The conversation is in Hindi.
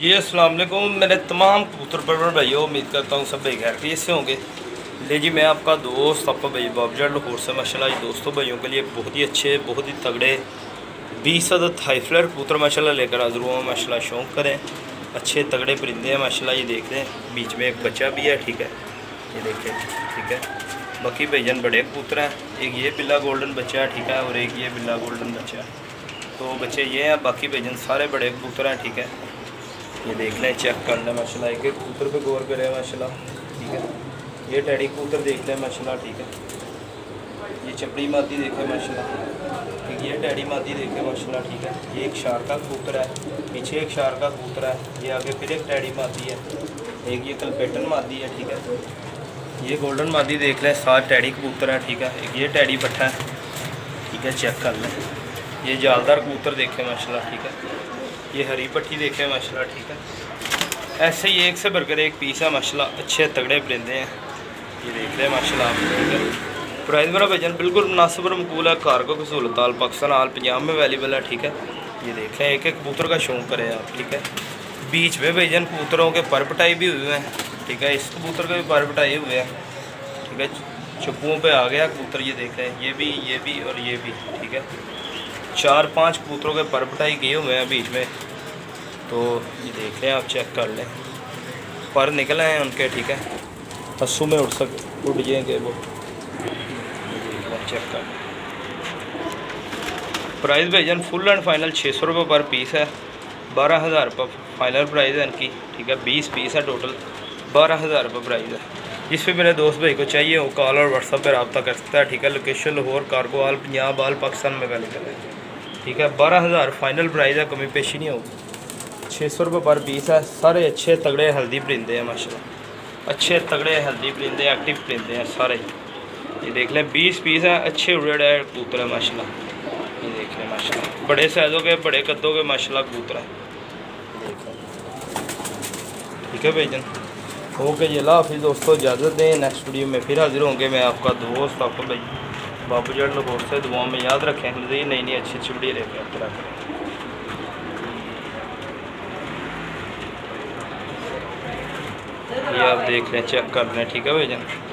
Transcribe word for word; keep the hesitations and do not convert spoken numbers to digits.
जी अस्सलाम वालेकुम मेरे तमाम कबूतर परवर भाइयों, उम्मीद करता हूँ सब भाई खैरियत से होंगे। ले जी मैं आपका दोस्त आपका भाई बाबू जट लाहौर से माशाल्लाह दोस्तों भाइयों के लिए बहुत ही अच्छे बहुत ही तगड़े बीस अदद हाईफ्लायर कबूतर माशाल्लाह लेकर हाजिर हुआ। माशाल्लाह शौक़ करें, अच्छे तगड़े परिंदे हैं माशाल्लाह। ये देख लें, बीच में एक बच्चा भी है, ठीक है, ये देखें, ठीक है। बाकी भाईजान बड़े कबूतर हैं, एक ये बिल्ला गोल्डन बच्चा है, ठीक है, और एक ये बिल्ला गोल्डन बच्चा है। तो बच्चे ये हैं, बाकी भाईजान सारे बड़े कबूतर हैं, ठीक है। ये देख लें, चेक कर लें माशाल्लाह, एक एक कबूतर पे गौर करें माशाल्लाह, ठीक है। ये टेडी कबूतर देख लें माशाल्लाह, ठीक है। ये चपड़ी मादी देखें माशाल्लाह, ये टेडी मादी देखें माशाल्लाह, ठीक है। ये एक शार का कबूतर है, पीछे एक शार का कबूतर है, ये आगे फिर एक टेडी मादी है, एक ये कलपेटन मादी है, ठीक है। ये गोल्डन मादी देख लें, सात टेडी कबूतर हैं, ठीक है। एक ये टेडी पट्ठा है, ठीक है, चेक कर लें। ये जालदार कबूतर देखें माशाल्लाह, ठीक है। ये हरी पट्टी देखें माशाल्लाह, ठीक है। ऐसे ही एक से भरकर एक पीस है माशाल्लाह, अच्छे तगड़े परिंदे हैं, ये देख रहे हैं माशाल्लाह आप, ठीक है। प्राइस मेरा भजन बिल्कुल मुनासिब और मकबूल है, कार्गो की सहूलत आल पाकिस्तान आल पंजाब में अवेलेबल है, ठीक है। ये देख लें, एक एक कबूतर का शौक़ करें आप, ठीक है। बीच में भजन कबूतरों के पर पटाई भी हुए हैं, ठीक है। इस कबूतर के भी पर पटाई हुए हैं, ठीक है। चप्पुओं पर आ गया कबूतर, ये देख लें, ये भी ये भी और ये भी, ठीक है। चार पांच कबूतरों के पर पटाई किए हुए हैं बीच में, तो ये देख लें आप, चेक कर लें, पर निकल आए हैं उनके, ठीक है। हंसू में उड़ सक उड़ जाएंगे वो, देख लें, चेक कर लें। प्राइस भैजन फुल एंड फाइनल छः सौ रुपये पर पीस है, बारह हज़ार रुपये फाइनल प्राइस है इनकी, ठीक है। बीस पीस है टोटल, बारह हज़ार रुपये प्राइस है। जिस पर मेरे दोस्त भाई को चाहिए वो कॉल और व्हाट्सअप पर रब्ता कर सकता है, ठीक है। Location Lahore, cargo all Punjab all Pakistan में अवेलेबल है, ठीक है। बारह हज़ार फाइनल प्राइस है, कमी पेशी नहीं होगी। छः सौ रुपये पर पीस है। सारे अच्छे तगड़े हल्दी परिंदे हैं माशाल्लाह, अच्छे तगड़े हल्दी परिंदे, एक्टिव परिंदे हैं सारे। ये देख लें, बीस पीस है, अच्छे उड़ेड है कबूतर है माशाल्लाह, ये देख लें माशाल्लाह, बड़े साइज़ों के बड़े कद्दों के माशाल्लाह कबूतर है, ठीक है भाईजान। ओके जी, अल्लाह हाफिज़ दोस्तों, इजाज़त दें। नेक्स्ट वीडियो में फिर हाजिर होंगे। मैं आपका दोस्त आपका भाई बाबू जट लाहौर से, दुआ में याद रखें, नई नई अच्छी अच्छी वीडियो लेकर आप रखें। ये आप देख लें, चेक कर लें, ठीक है भाई जान।